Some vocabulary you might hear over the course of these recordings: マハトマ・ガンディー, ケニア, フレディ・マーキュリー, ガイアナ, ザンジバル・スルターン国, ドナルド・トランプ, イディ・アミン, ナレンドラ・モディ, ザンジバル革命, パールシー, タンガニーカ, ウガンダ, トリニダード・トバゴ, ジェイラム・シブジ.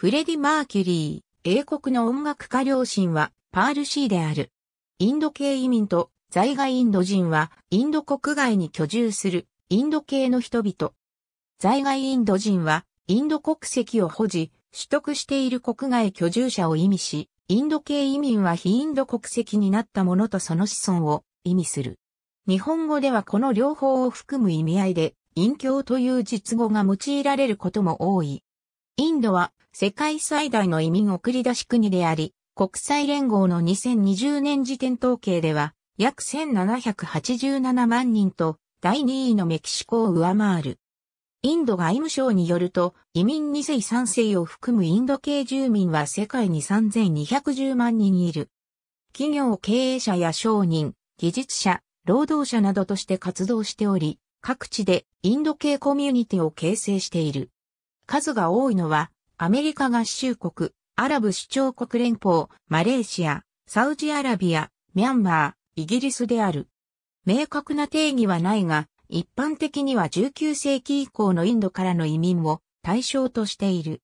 フレディ・マーキュリー、英国の音楽家両親はパールシーである。インド系移民と在外インド人はインド国外に居住するインド系の人々。在外インド人はインド国籍を保持、取得している国外居住者を意味し、インド系移民は非インド国籍になったものとその子孫を意味する。日本語ではこの両方を含む意味合いで、隠居という述語が用いられることも多い。インドは世界最大の移民送り出し国であり、国際連合の2020年時点統計では約1787万人と第2位のメキシコを上回る。インド外務省によると移民2世3世を含むインド系住民は世界に3210万人いる。企業経営者や商人、技術者、労働者などとして活動しており、各地でインド系コミュニティを形成している。数が多いのは、アメリカ合衆国、アラブ首長国連邦、マレーシア、サウジアラビア、ミャンマー、イギリスである。明確な定義はないが、一般的には19世紀以降のインドからの移民を対象としている。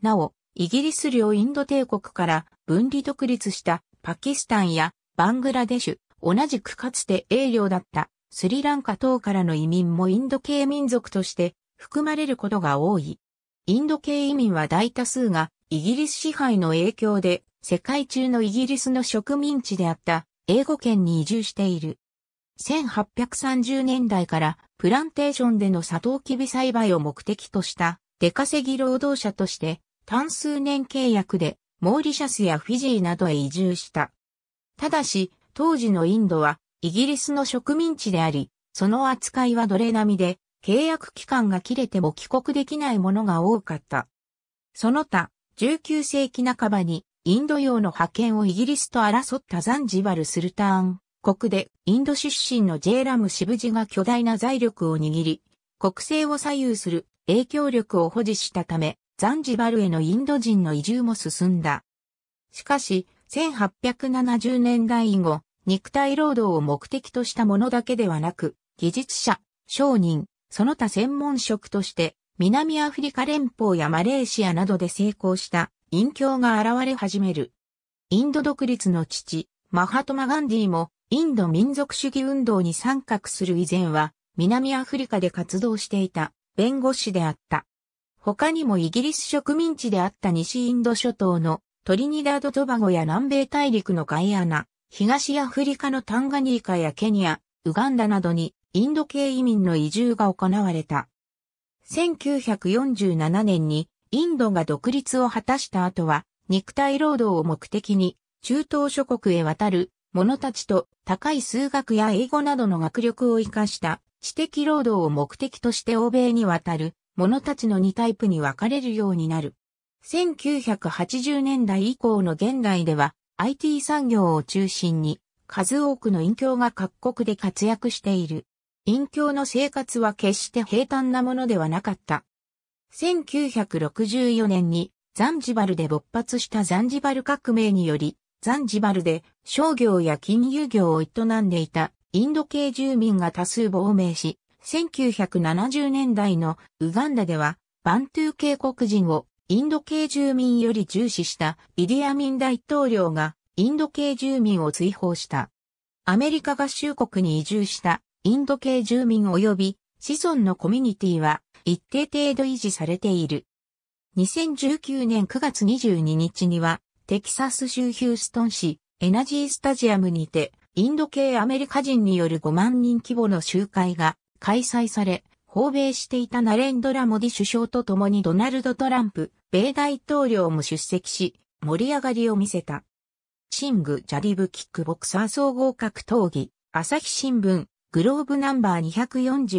なお、イギリス領インド帝国から分離独立したパキスタンやバングラデシュ、同じくかつて英領だったスリランカ等からの移民もインド系民族として含まれることが多い。インド系移民は大多数がイギリス支配の影響で世界中のイギリスの植民地であった英語圏に移住している。1830年代からプランテーションでのサトウキビ栽培を目的とした出稼ぎ労働者として単数年契約でモーリシャスやフィジーなどへ移住した。ただし当時のインドはイギリスの植民地であり、その扱いは奴隷並みで契約期間が切れても帰国できないものが多かった。その他、19世紀半ばにインド洋の覇権をイギリスと争ったザンジバル・スルターン国でインド出身のジェイラム・シブジが巨大な財力を握り、国勢を左右する影響力を保持したため、ザンジバルへのインド人の移住も進んだ。しかし、1870年代以後、肉体労働を目的としたものだけではなく、技術者、商人、その他専門職として、南アフリカ連邦やマレーシアなどで成功した隠居が現れ始める。インド独立の父、マハトマ・ガンディも、インド民族主義運動に参画する以前は、南アフリカで活動していた弁護士であった。他にもイギリス植民地であった西インド諸島のトリニダード・トバゴや南米大陸のガイアナ、東アフリカのタンガニーカやケニア、ウガンダなどにインド系移民の移住が行われた。1947年にインドが独立を果たした後は肉体労働を目的に中東諸国へ渡る者たちと高い数学や英語などの学力を生かした知的労働を目的として欧米に渡る者たちの2タイプに分かれるようになる。1980年代以降の現代ではIT 産業を中心に数多くの隠居が各国で活躍している。隠居の生活は決して平坦なものではなかった。1964年にザンジバルで勃発したザンジバル革命により、ザンジバルで商業や金融業を営んでいたインド系住民が多数亡命し、1970年代のウガンダではバントゥー系黒人をインド系住民より重視したイディアミン大統領がインド系住民を追放した。アメリカ合衆国に移住したインド系住民及び子孫のコミュニティは一定程度維持されている。2019年9月22日にはテキサス州ヒューストン市エナジースタジアムにてインド系アメリカ人による5万人規模の集会が開催され、訪米していたナレンドラ・モディ首相と共にドナルド・トランプ、米大統領も出席し、盛り上がりを見せた。シング・ジャディブ・キックボクサー総合格闘技、朝日新聞、グローブナンバー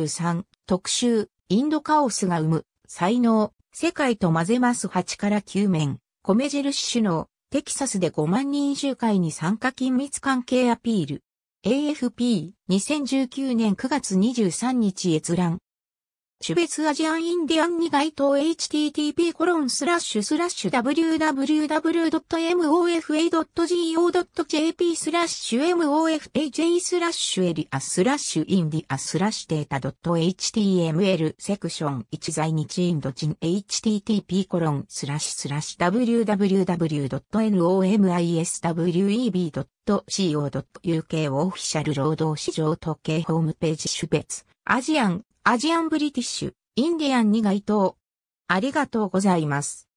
243、特集、インドカオスが生む、才能、世界と混ぜます8から9面、米印首脳、テキサスで5万人集会に参加緊密関係アピール。AFP、2019年9月23日閲覧。種別アジアンインディアンに該当 http://www.mofa.jp/mofa.js/area/india/data.html セクション1在日インド人 http://www.nomisweb.co.uk オフィシャル労働市場統計ホームページ種別アジアンブリティッシュインディアンに該当。ありがとうございます。